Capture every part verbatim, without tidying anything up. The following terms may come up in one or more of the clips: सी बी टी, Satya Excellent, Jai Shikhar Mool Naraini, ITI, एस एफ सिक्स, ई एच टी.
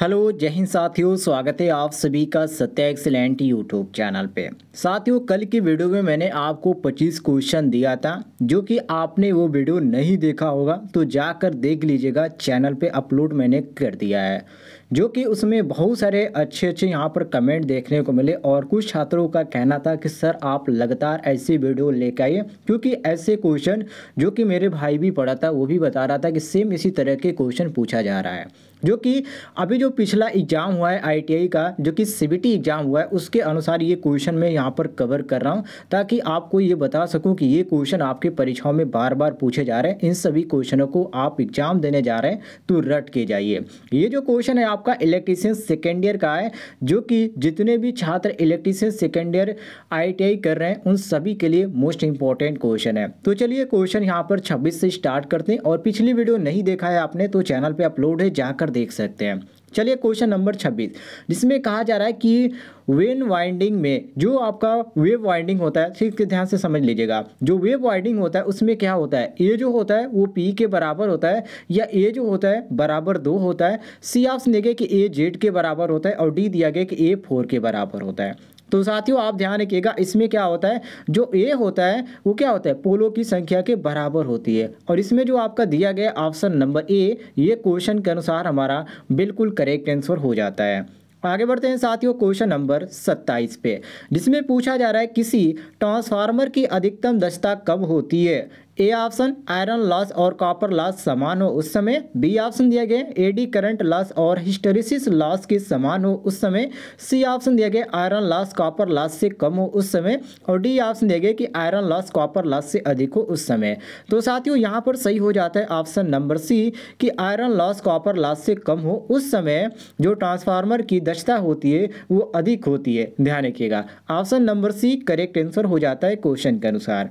Hello जय हिंद साथियों, स्वागत है आप सभी का सत्या एक्सीलेंट यूट्यूब चैनल पे। साथियों, कल की वीडियो में मैंने आपको पच्चीस क्वेश्चन दिया था, जो कि आपने वो वीडियो नहीं देखा होगा तो जाकर देख लीजिएगा, चैनल पे अपलोड मैंने कर दिया है। जो कि उसमें बहुत सारे अच्छे अच्छे यहाँ पर कमेंट देखने को मिले और कुछ छात्रों का कहना था कि सर आप लगातार ऐसी वीडियो लेकर आइए, क्योंकि ऐसे क्वेश्चन जो कि मेरे भाई भी पढ़ा था, वो भी बता रहा था कि सेम इसी तरह के क्वेश्चन पूछा जा रहा है। जो कि अभी जो पिछला एग्ज़ाम हुआ है आई टी आई का, जो कि सी बी टी एग्ज़ाम हुआ है, उसके अनुसार ये क्वेश्चन मैं यहाँ पर कवर कर रहा हूँ, ताकि आपको ये बता सकूँ कि ये क्वेश्चन आपकी परीक्षाओं में बार बार पूछे जा रहे हैं। इन सभी क्वेश्चनों को आप एग्ज़ाम देने जा रहे हैं तो रट के जाइए। ये जो क्वेश्चन है आपका इलेक्ट्रीशियन सेकेंड ईयर का है, जो कि जितने भी छात्र electrician second year I T I कर रहे हैं उन सभी के लिए मोस्ट इंपॉर्टेंट क्वेश्चन है। तो चलिए क्वेश्चन यहाँ पर छब्बीस से स्टार्ट करते हैं, और पिछली वीडियो नहीं देखा है आपने तो चैनल पे अपलोड है, जाकर देख सकते हैं। चलिए क्वेश्चन नंबर छब्बीस, जिसमें कहा जा रहा है कि वेन वाइंडिंग में जो आपका वेव वाइंडिंग होता है, ठीक है ध्यान से समझ लीजिएगा, जो वेव वाइंडिंग होता है उसमें क्या होता है, ए जो होता है वो पी के बराबर होता है, या ए जो होता है बराबर दो होता है, सी ऑप्शन देंगे कि ए जेड के बराबर होता है, और डी दिया गया कि ए फोर के बराबर होता है। तो साथियों आप ध्यान रखिएगा, इसमें क्या होता है, जो ए होता है वो क्या होता है, पोलो की संख्या के बराबर होती है, और इसमें जो आपका दिया गया ऑप्शन नंबर ए, ये क्वेश्चन के अनुसार हमारा बिल्कुल करेक्ट आंसर हो जाता है। आगे बढ़ते हैं साथियों क्वेश्चन नंबर सत्ताईस पे, जिसमें पूछा जा रहा है किसी ट्रांसफार्मर की अधिकतम दक्षता कब होती है। ए ऑप्शन आयरन लॉस और कॉपर लॉस समान हो उस समय, बी ऑप्शन दिया गया एडी करंट लॉस और हिस्टेरिसिस लॉस के समान हो उस समय, सी ऑप्शन दिया गया आयरन लॉस कॉपर लॉस से कम हो उस समय, और डी ऑप्शन दिया गया कि आयरन लॉस कॉपर लॉस से अधिक हो उस समय। तो साथियों यहाँ पर सही हो जाता है ऑप्शन नंबर सी कि आयरन लॉस कॉपर लॉस से कम हो उस समय जो ट्रांसफार्मर की दक्षता होती है वो अधिक होती है। ध्यान रखिएगा, option number C correct answer हो जाता है क्वेश्चन के अनुसार।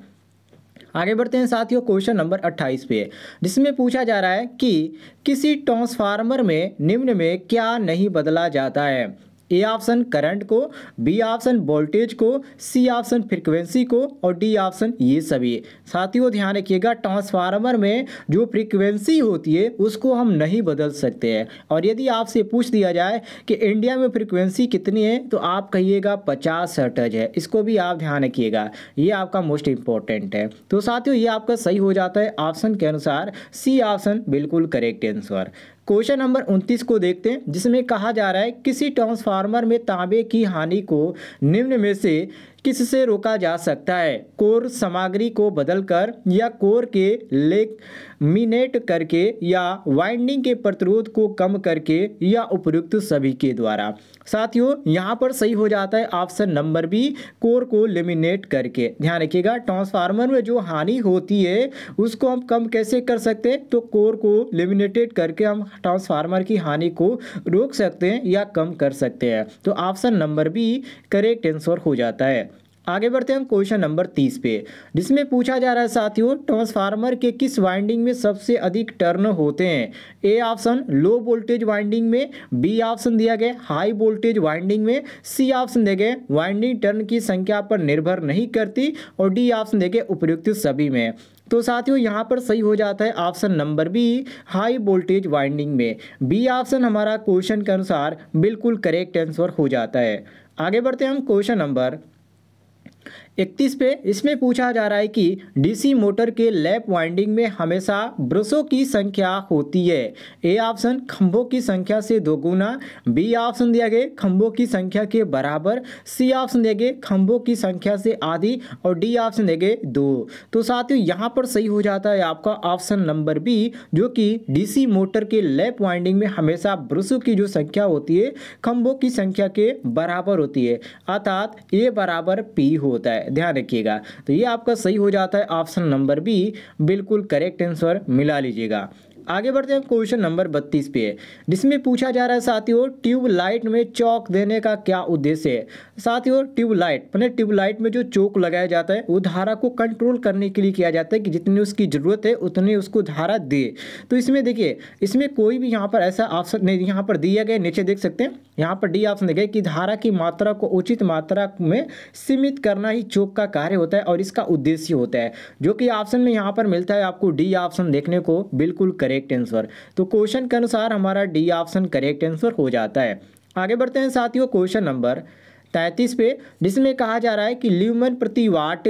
आगे बढ़ते हैं साथियों क्वेश्चन नंबर अट्ठाईस पे, जिसमें पूछा जा रहा है कि किसी ट्रांसफार्मर में निम्न में क्या नहीं बदला जाता है। ए ऑप्शन करंट को, बी ऑप्शन वोल्टेज को, सी ऑप्शन फ्रीक्वेंसी को, और डी ऑप्शन ये सभी। साथियों ध्यान रखिएगा, ट्रांसफार्मर में जो फ्रीक्वेंसी होती है उसको हम नहीं बदल सकते हैं, और यदि आपसे पूछ दिया जाए कि इंडिया में फ्रीक्वेंसी कितनी है तो आप कहिएगा पचास हर्ट्ज है। इसको भी आप ध्यान रखिएगा, ये आपका मोस्ट इंपॉर्टेंट है। तो साथियों ये आपका सही हो जाता है ऑप्शन के अनुसार, सी ऑप्शन बिल्कुल करेक्ट आंसर। क्वेश्चन नंबर उनतीस को देखते हैं, जिसमें कहा जा रहा है किसी ट्रांसफार्मर में तांबे की हानि को निम्न में से किससे रोका जा सकता है। कोर सामग्री को बदलकर, या कोर के लेमिनेट करके, या वाइंडिंग के प्रतिरोध को कम करके, या उपयुक्त सभी के द्वारा। साथियों यहाँ पर सही हो जाता है ऑप्शन नंबर बी, कोर को लेमिनेट करके। ध्यान रखिएगा, ट्रांसफार्मर में जो हानि होती है उसको हम कम कैसे कर सकते हैं, तो कोर को लेमिनेटेड करके हम ट्रांसफार्मर की हानि को रोक सकते हैं या कम कर सकते हैं। तो option number B correct answer हो जाता है। आगे बढ़ते हैं हम क्वेश्चन नंबर तीस पे, जिसमें पूछा जा रहा है साथियों ट्रांसफार्मर के किस वाइंडिंग में सबसे अधिक टर्न होते हैं। A option low voltage winding में, बी ऑप्शन दिया गया हाई वोल्टेज वाइंडिंग में, सी ऑप्शन दिया गया वाइंडिंग टर्न की संख्या पर निर्भर नहीं करती, और डी ऑप्शन दिया गया उपयुक्त सभी में। तो साथियों यहाँ पर सही हो जाता है option number B, high voltage winding में। बी ऑप्शन हमारा क्वेश्चन के अनुसार बिल्कुल करेक्ट आंसर हो जाता है। आगे बढ़ते हैं हम क्वेश्चन नंबर इकतीस पे, इसमें पूछा जा रहा है कि डीसी मोटर के लैप वाइंडिंग में हमेशा ब्रशों की संख्या होती है। ए ऑप्शन खंभों की संख्या से दोगुना, बी ऑप्शन दिया गया खंभों की संख्या के बराबर, सी ऑप्शन दिया गया खंभों की संख्या से आधी, और डी ऑप्शन दिया गया दो। तो साथियों यहाँ पर सही हो जाता है आपका ऑप्शन नंबर बी, जो कि डीसी मोटर के लैप वाइंडिंग में हमेशा ब्रशों की जो संख्या होती है खंभों की संख्या के बराबर होती है, अर्थात ए बराबर पी होता है। ध्यान रखिएगा, तो ये आपका सही हो जाता है ऑप्शन नंबर बी, बिल्कुल करेक्ट आंसर मिला लीजिएगा। आगे बढ़ते हैं क्वेश्चन नंबर बत्तीस पे, जिसमें पूछा जा रहा है साथियों ट्यूबलाइट में चौक देने का क्या उद्देश्य है। साथियों ट्यूबलाइट मैंने ट्यूबलाइट में जो चौक लगाया जाता है वो धारा को कंट्रोल करने के लिए किया जाता है कि जितनी उसकी ज़रूरत है उतनी उसको धारा दे। तो इसमें देखिए, इसमें कोई भी यहाँ पर ऐसा ऑप्शन नहीं, यहाँ पर दिया गया नीचे देख सकते हैं, यहाँ पर डी ऑप्शन दिया गया कि धारा की मात्रा को उचित मात्रा में सीमित करना ही चौक का कार्य होता है और इसका उद्देश्य होता है, जो कि ऑप्शन में यहाँ पर मिलता है आपको डी ऑप्शन देखने को, बिल्कुल करेक्ट करेक्ट आंसर। तो क्वेश्चन के अनुसार हमारा डी ऑप्शन करेक्ट आंसर हो जाता है। आगे बढ़ते हैं साथियों क्वेश्चन नंबर तैंतीस पे, जिसमें कहा जा रहा है कि ल्यूमन प्रति वाट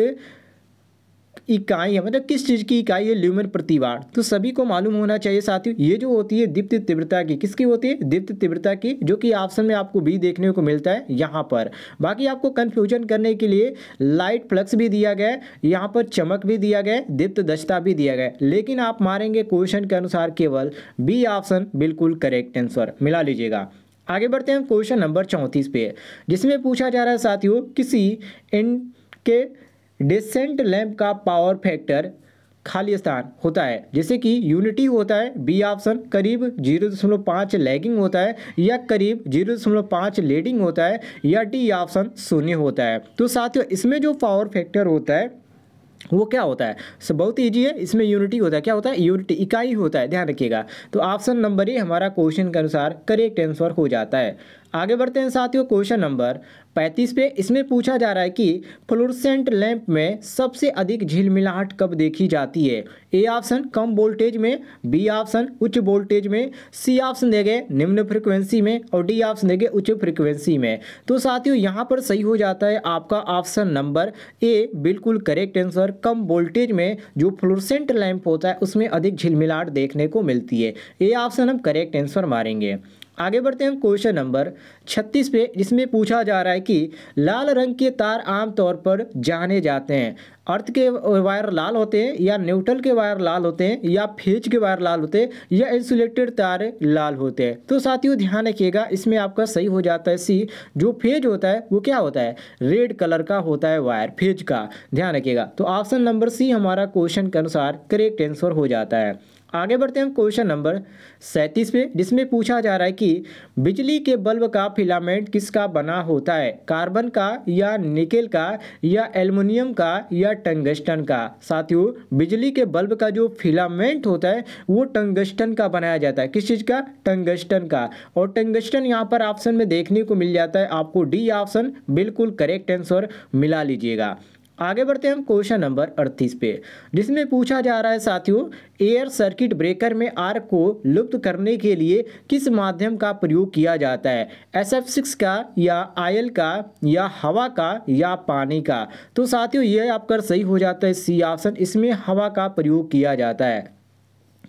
इकाई है, मतलब किस चीज़ की इकाई है ल्यूमन प्रति वाट। तो सभी को मालूम होना चाहिए साथियों, ये जो होती है दीप्त तीव्रता की, किसकी होती है दीप्त तीव्रता की, जो कि ऑप्शन में आपको बी देखने को मिलता है यहाँ पर। बाकी आपको कन्फ्यूजन करने के लिए लाइट फ्लक्स भी दिया गया है, यहाँ पर चमक भी दिया गया है, दीप्त दक्षता भी दिया गया है, लेकिन आप मारेंगे क्वेश्चन के अनुसार केवल बी ऑप्शन बिल्कुल करेक्ट आंसर, मिला लीजिएगा। आगे बढ़ते हैं क्वेश्चन नंबर चौंतीस पे, जिसमें पूछा जा रहा है साथियों किसी इनके डिसेंट लैंप का पावर फैक्टर खाली स्थान होता है, जैसे कि यूनिटी होता है बी ऑप्शन, करीब ज़ीरो दशमलव पाँच लैगिंग होता है, या करीब ज़ीरो दशमलव पाँच लीडिंग होता है, या डी ऑप्शन शून्य होता है। तो साथियों इसमें जो पावर फैक्टर होता है वो क्या होता है, सब बहुत ईजी है, इसमें यूनिटी होता है, क्या होता है यूनिटी, इकाई होता है, ध्यान रखिएगा। तो ऑप्शन नंबर ही हमारा क्वेश्चन के अनुसार करेक्ट आंसर हो जाता है। आगे बढ़ते हैं साथियों क्वेश्चन नंबर पैंतीस पे, इसमें पूछा जा रहा है कि फ्लोरोसेंट लैंप में सबसे अधिक झिलमिलाहट कब देखी जाती है। ए ऑप्शन कम वोल्टेज में, बी ऑप्शन उच्च वोल्टेज में, सी ऑप्शन देंगे निम्न फ्रिक्वेंसी में, और डी ऑप्शन देंगे उच्च फ्रिक्वेंसी में। तो साथियों यहाँ पर सही हो जाता है आपका ऑप्शन नंबर ए बिल्कुल करेक्ट आंसर, कम वोल्टेज में जो फ्लोरोसेंट लैंप होता है उसमें अधिक झिलमिलाहट देखने को मिलती है। ए ऑप्शन हम करेक्ट आंसर मारेंगे। आगे बढ़ते हैं क्वेश्चन नंबर छत्तीस पे, जिसमें पूछा जा रहा है कि लाल रंग के तार आमतौर पर जाने जाते हैं, अर्थ के वायर लाल होते हैं, या न्यूट्रल के वायर लाल होते हैं, या फेज के वायर लाल होते हैं, या इंसुलेटेड तार लाल होते हैं। तो साथियों ध्यान रखिएगा, इसमें आपका सही हो जाता है सी, जो फेज होता है वो क्या होता है रेड कलर का होता है वायर, फेज का, ध्यान रखिएगा। तो ऑप्शन नंबर सी हमारा क्वेश्चन के अनुसार करेक्ट आंसर हो जाता है। आगे बढ़ते हैं क्वेश्चन नंबर सैंतीस पे, जिसमें पूछा जा रहा है कि बिजली के बल्ब का फिलामेंट किसका बना होता है, कार्बन का, या निकेल का, या एल्युमिनियम का, या टंगस्टन का। साथियों बिजली के बल्ब का जो फिलामेंट होता है वो टंगस्टन का बनाया जाता है, किस चीज़ का टंगस्टन का, और टंगस्टन यहाँ पर ऑप्शन में देखने को मिल जाता है आपको, डी ऑप्शन बिल्कुल करेक्ट आंसर, मिला लीजिएगा। आगे बढ़ते हैं हम क्वेश्चन नंबर अड़तीस पे, जिसमें पूछा जा रहा है साथियों एयर सर्किट ब्रेकर में आर को लुप्त करने के लिए किस माध्यम का प्रयोग किया जाता है, एस एफ सिक्स का, या आयल का, या हवा का, या पानी का। तो साथियों ये आपका सही हो जाता है सी ऑप्शन, इसमें हवा का प्रयोग किया जाता है।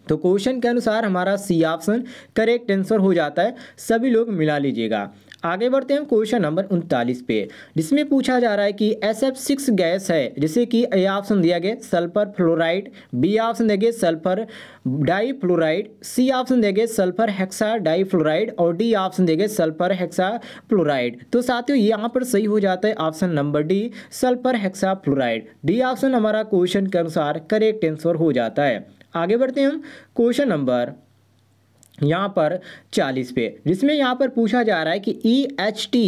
तो क्वेश्चन के अनुसार हमारा सी ऑप्शन करेक्ट आंसर हो जाता है, सभी लोग मिला लीजिएगा। आगे बढ़ते हैं क्वेश्चन नंबर उनतालीस पे, जिसमें पूछा जा रहा है कि एस एफ सिक्स गैस है, जैसे कि ए ऑप्शन दिया गया सल्फर फ्लोराइड, बी ऑप्शन देंगे sulphur difluoride, C option देंगे सल्फर हेक्सा डाई फ्लोराइड, और डी ऑप्शन देंगे सल्फर हेक्सा फ्लोराइड। तो साथियों यहाँ पर सही हो जाता है option number D sulphur hexafluoride, D option हमारा क्वेश्चन के अनुसार करेक्ट आंसर हो जाता है। आगे बढ़ते हैं हम क्वेश्चन नंबर यहाँ पर चालीस पे, जिसमें यहाँ पर पूछा जा रहा है कि ई एच टी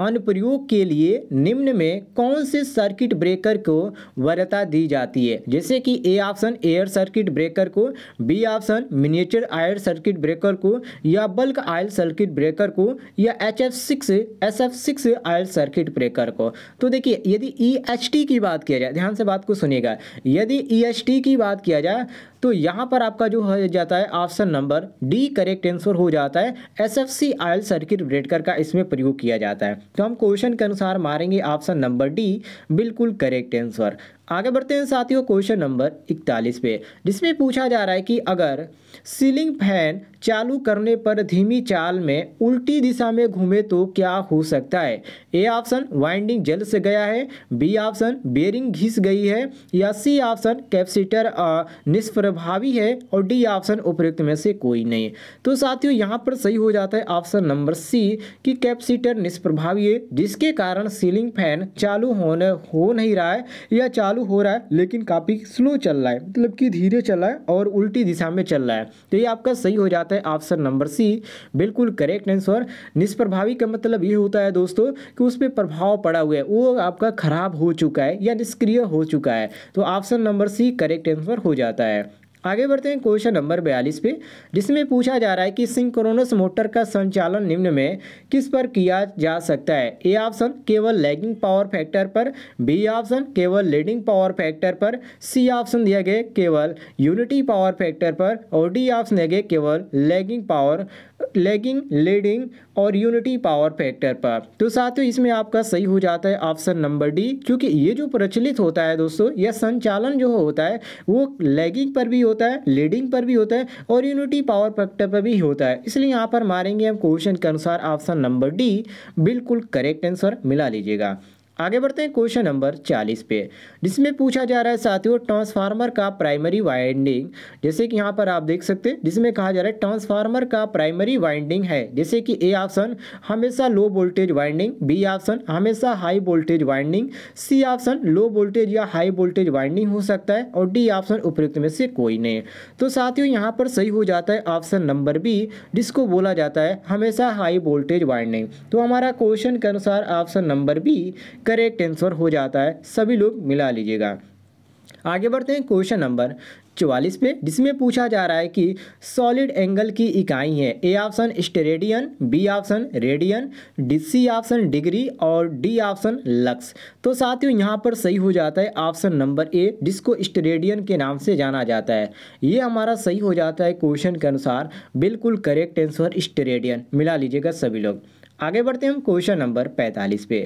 अनुप्रयोग के लिए निम्न में कौन से सर्किट ब्रेकर को वरीयता दी जाती है, जैसे कि A option air circuit breaker को, B option miniature air circuit breaker को, या बल्क आयल सर्किट ब्रेकर को, या H F six एस एफ सिक्स oil circuit breaker को। तो देखिए यदि ई एच टी की बात किया जाए, ध्यान से बात को सुनिएगा, यदि ई एच टी की बात किया जाए तो यहाँ पर आपका जो हो जाता है option number D correct answer हो जाता है, S F C oil circuit breaker का इसमें प्रयोग किया जाता है। तो हम क्वेश्चन के अनुसार मारेंगे ऑप्शन नंबर डी बिल्कुल करेक्ट आंसर। आगे बढ़ते हैं साथियों क्वेश्चन नंबर इकतालीस पे, जिसमें पूछा जा रहा है कि अगर सीलिंग फैन चालू करने पर धीमी चाल में उल्टी दिशा में घूमे तो क्या हो सकता है। ए ऑप्शन वाइंडिंग जल से गया है, बी ऑप्शन बेरिंग घिस गई है, या सी ऑप्शन कैपेसिटर निष्प्रभावी है, और डी ऑप्शन उपयुक्त में से कोई नहीं। तो साथियों यहाँ पर सही हो जाता है ऑप्शन नंबर सी कि कैपेसिटर निष्प्रभावी है, जिसके कारण सीलिंग फैन चालू होने हो नहीं रहा है, या चालू हो रहा है लेकिन काफ़ी स्लो चल रहा है, मतलब कि धीरे चल रहा है और उल्टी दिशा में चल रहा है। तो ये आपका सही हो जाता है ऑप्शन नंबर सी बिल्कुल करेक्ट आंसर। निष्प्रभावी का मतलब ये होता है दोस्तों कि उस पर प्रभाव पड़ा हुआ है, वो आपका खराब हो चुका है या निष्क्रिय हो चुका है। तो option number C correct answer हो जाता है। आगे बढ़ते हैं क्वेश्चन नंबर बयालीस पे, जिसमें पूछा जा रहा है कि सिंक्रोनस मोटर का संचालन निम्न में किस पर किया जा सकता है। ए ऑप्शन केवल लैगिंग पावर फैक्टर पर, बी ऑप्शन केवल लीडिंग पावर फैक्टर पर, सी ऑप्शन दिया गया केवल यूनिटी पावर फैक्टर पर और डी ऑप्शन दिया गया केवल लैगिंग पावर लैगिंग लीडिंग और यूनिटी पावर फैक्टर पर। तो साथियों इसमें आपका सही हो जाता है ऑप्शन नंबर डी, क्योंकि ये जो प्रचलित होता है दोस्तों, यह संचालन जो होता है वो लैगिंग पर भी होता है, लीडिंग पर भी होता है और यूनिटी पावर फैक्टर पर भी होता है, इसलिए यहाँ पर मारेंगे हम क्वेश्चन के अनुसार ऑप्शन नंबर डी बिल्कुल करेक्ट आंसर मिला लीजिएगा। आगे बढ़ते हैं क्वेश्चन नंबर चालीस पे, जिसमें पूछा जा रहा है साथियों ट्रांसफार्मर का प्राइमरी वाइंडिंग, जैसे कि यहाँ पर आप देख सकते हैं, जिसमें कहा जा रहा है ट्रांसफार्मर का प्राइमरी वाइंडिंग है, जैसे कि ए ऑप्शन हमेशा low voltage winding, B option हमेशा high voltage winding, C option low voltage या हाई वोल्टेज वाइंडिंग हो सकता है और डी ऑप्शन उपयुक्त में से कोई नहीं। तो साथियों यहाँ पर सही हो जाता है ऑप्शन नंबर बी, जिसको बोला जाता है हमेशा हाई वोल्टेज वाइंडिंग। तो हमारा क्वेश्चन के अनुसार option number B correct answer हो जाता है, सभी लोग मिला लीजिएगा। आगे बढ़ते हैं क्वेश्चन नंबर चौवालीस पे, जिसमें पूछा जा रहा है कि सॉलिड एंगल की इकाई है। A option steradian, B option radian, D C option degree और डी ऑप्शन लक्स। तो साथियों यहाँ पर सही हो जाता है ऑप्शन नंबर ए, जिसको स्टेरेडियन के नाम से जाना जाता है। ये हमारा सही हो जाता है क्वेश्चन के अनुसार बिल्कुल करेक्ट आंसर स्टेरेडियन मिला लीजिएगा सभी लोग। आगे बढ़ते हैं हम क्वेश्चन नंबर पैंतालीस पे,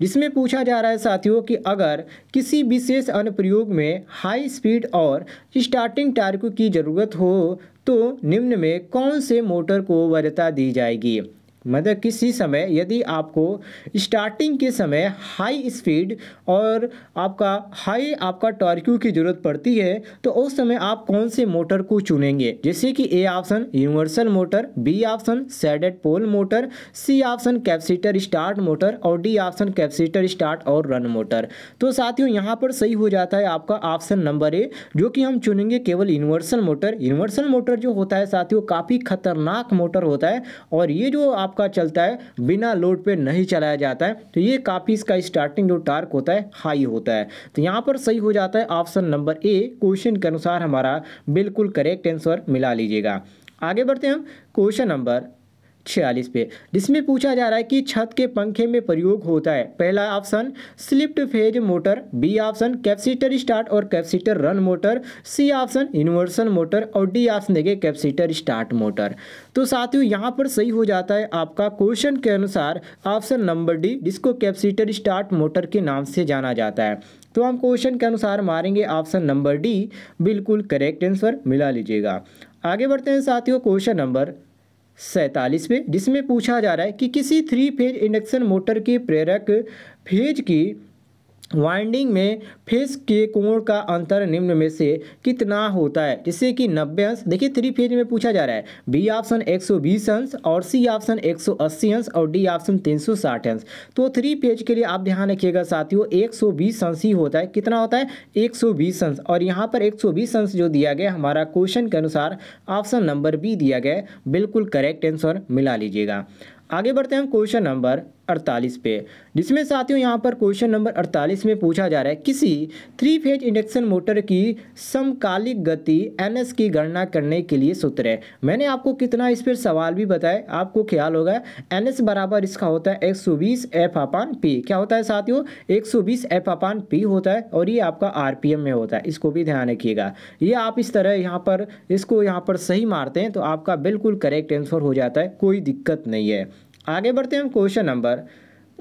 जिसमें पूछा जा रहा है साथियों कि अगर किसी विशेष अनुप्रयोग में हाई स्पीड और स्टार्टिंग टॉर्क की ज़रूरत हो तो निम्न में कौन से मोटर को वरीयता दी जाएगी। मतलब किसी समय यदि आपको स्टार्टिंग के समय हाई स्पीड और आपका हाई आपका टॉर्क की ज़रूरत पड़ती है तो उस समय आप कौन से मोटर को चुनेंगे, जैसे कि A option universal motor, B option shaded pole motor, C option capacitor start motor और डी ऑप्शन कैपेसिटर स्टार्ट और रन मोटर। तो साथियों यहाँ पर सही हो जाता है आपका ऑप्शन नंबर ए, जो कि हम चुनेंगे केवल यूनिवर्सल मोटर। यूनिवर्सल मोटर जो होता है साथियों काफ़ी खतरनाक मोटर होता है और ये जो आपका चलता है बिना लोड पे नहीं चलाया जाता है, तो ये काफ़ी इसका स्टार्टिंग जो टॉर्क होता है हाई होता है। तो यहाँ पर सही हो जाता है ऑप्शन नंबर ए, क्वेश्चन के अनुसार हमारा बिल्कुल करेक्ट आंसर मिला लीजिएगा। आगे बढ़ते हैं हम क्वेश्चन नंबर छियालीस पे, जिसमें पूछा जा रहा है कि छत के पंखे में प्रयोग होता है। पहला option split phase motor, B option capacitor start और capacitor run motor, C option universal motor और डी ऑप्शन देंगे कैपेसिटर स्टार्ट मोटर। तो साथियों यहाँ पर सही हो जाता है आपका क्वेश्चन के अनुसार ऑप्शन नंबर डी, जिसको कैपेसिटर स्टार्ट मोटर के नाम से जाना जाता है। तो हम क्वेश्चन के अनुसार मारेंगे ऑप्शन नंबर डी बिल्कुल करेक्ट आंसर मिला लीजिएगा। आगे बढ़ते हैं साथियों क्वेश्चन नंबर सैंतालीस पे, जिसमें पूछा जा रहा है कि किसी थ्री फेज इंडक्शन मोटर के प्रेरक फेज की वाइंडिंग में फेज के कोण का अंतर निम्न में से कितना होता है, जिससे कि नब्बे अंश। देखिए थ्री फेज में पूछा जा रहा है, बी ऑप्शन एक सौ बीस अंश और सी ऑप्शन एक सौ अस्सी अंश और डी ऑप्शन तीन सौ साठ अंश। तो थ्री फेज के लिए आप ध्यान रखिएगा साथियों एक सौ बीस अंश ही होता है, कितना होता है एक सौ बीस अंश, और यहाँ पर एक सौ बीस अंश जो दिया गया हमारा क्वेश्चन के अनुसार ऑप्शन नंबर बी दिया गया बिल्कुल करेक्ट आंसर मिला लीजिएगा। आगे बढ़ते हैं हम क्वेश्चन नंबर अड़तालीस पे, जिसमें साथियों यहाँ पर क्वेश्चन नंबर अड़तालीस में पूछा जा रहा है किसी थ्री फेज इंडक्शन मोटर की समकालिक गति एनएस की गणना करने के लिए सूत्र है। मैंने आपको कितना इस पर सवाल भी बताया, आपको ख्याल होगा एनएस बराबर इसका होता है एक सौ बीस एफ अपान पी। क्या होता है साथियों एक सौ बीस एफ अपान पी होता है और ये आपका आरपीएम में होता है, इसको भी ध्यान रखिएगा। ये आप इस तरह यहाँ पर इसको यहाँ पर सही मारते हैं तो आपका बिल्कुल करेक्ट आंसर हो जाता है, कोई दिक्कत नहीं है। आगे बढ़ते हैं हम क्वेश्चन नंबर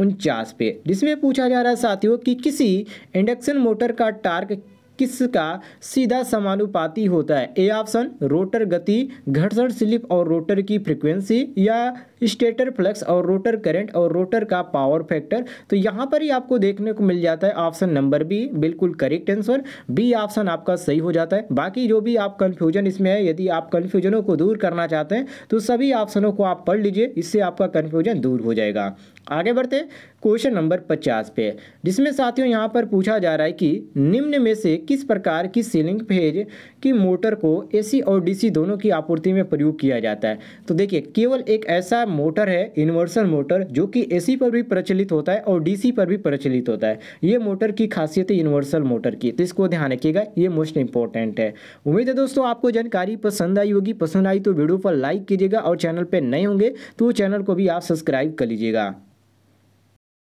उनचास पे, जिसमें पूछा जा रहा है साथियों कि किसी इंडक्शन मोटर का टार्क किसका सीधा समानुपाती होता है। ए ऑप्शन रोटर गति, घर्षण स्लिप और रोटर की फ्रीक्वेंसी, या स्टेटर फ्लक्स और रोटर करंट और रोटर का पावर फैक्टर। तो यहाँ पर ही आपको देखने को मिल जाता है ऑप्शन नंबर बी बिल्कुल करेक्ट आंसर, बी ऑप्शन आपका सही हो जाता है। बाकी जो भी आप कन्फ्यूजन इसमें है, यदि आप कन्फ्यूजनों को दूर करना चाहते हैं तो सभी ऑप्शनों को आप पढ़ लीजिए, इससे आपका कन्फ्यूजन दूर हो जाएगा। आगे बढ़ते क्वेश्चन नंबर पचास पे, जिसमें साथियों यहाँ पर पूछा जा रहा है कि निम्न में से किस प्रकार की सीलिंग फेज की मोटर को एसी और डीसी दोनों की आपूर्ति में प्रयोग किया जाता है। तो देखिए केवल एक ऐसा मोटर है इन्वर्टर मोटर जो कि एसी पर भी प्रचलित होता है और डीसी पर भी प्रचलित होता है। ये मोटर की खासियत है इन्वर्टर मोटर की, तो इसको ध्यान रखिएगा, ये मोस्ट इंपॉर्टेंट है। उम्मीद है दोस्तों आपको जानकारी पसंद आई होगी, पसंद आई तो वीडियो पर लाइक कीजिएगा और चैनल पर नए होंगे तो चैनल को भी आप सब्सक्राइब कर लीजिएगा।